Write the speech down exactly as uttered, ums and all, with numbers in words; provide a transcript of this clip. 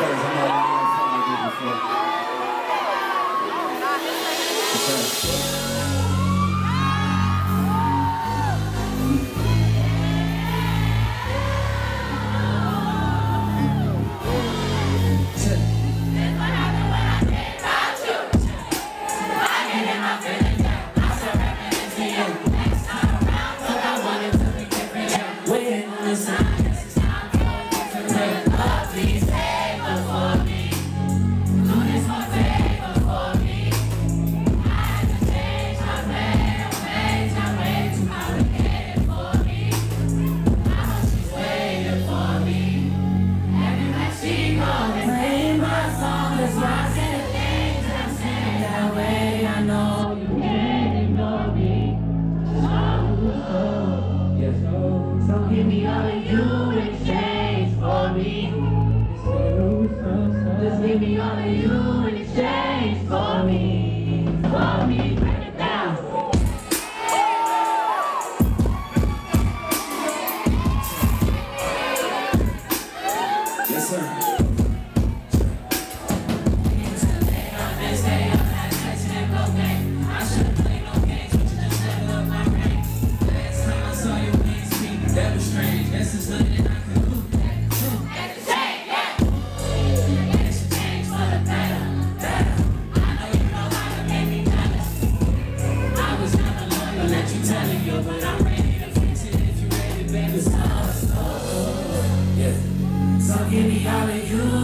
says I'm not doing that song I did before. That's what happened when I think about you. I get in my feelings, I start rapping into you. Next time around, cause I wanted to be different. Waiting on the sign. Give me all of you in exchange for me. Just give me all of you in exchange for me. For me, break it down. Yes, sir. It's a day on this day, I'm not touching it, okay? I should've played no games, but you just let it up my ring. Last time I saw you, that was strange, that's as good as I could do. That's the same, yeah. It's a change for the better, better. I know you know how to make me jealous. I was never loyal, let you tell it, yo, but I'm ready to fix it if you're ready, baby. So, so, yeah. So give me all of you.